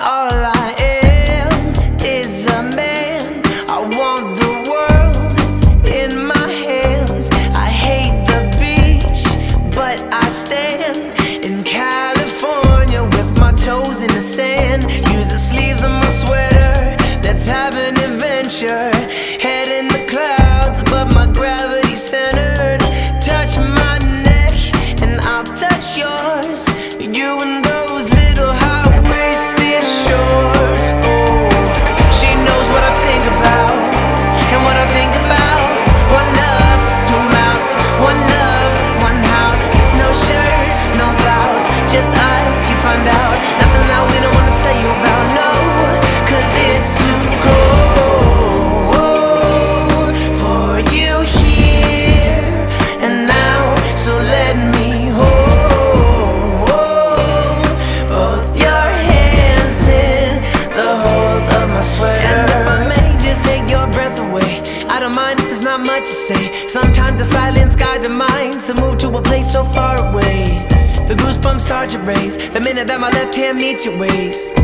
And all I am is a man. I want the world in my hands. I hate the beach, but I stand in California with my toes in the sand. Use the sleeves of my sweater, let's have an adventure. Head in the clouds, but my gravity centered. Touch my neck and I'll touch yours. You and those little high-waisted shorts. Oh, she knows what I think about, and what I think about. One love, two mouths, one love, one house. No shirt, no blouse, just eyes, you find out. Nothing I really wanna tell you about, no, cause it's too cold for you here and now. So let me hold sweater. And if I may just take your breath away, I don't mind if there's not much to say. Sometimes the silence guides our minds to move to a place so far away. The goosebumps start to raise the minute that my left hand meets your waist.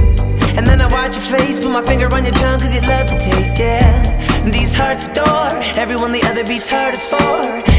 And then I watch your face, put my finger on your tongue, cause you love the taste, yeah. These hearts adore everyone the other beats hard as for.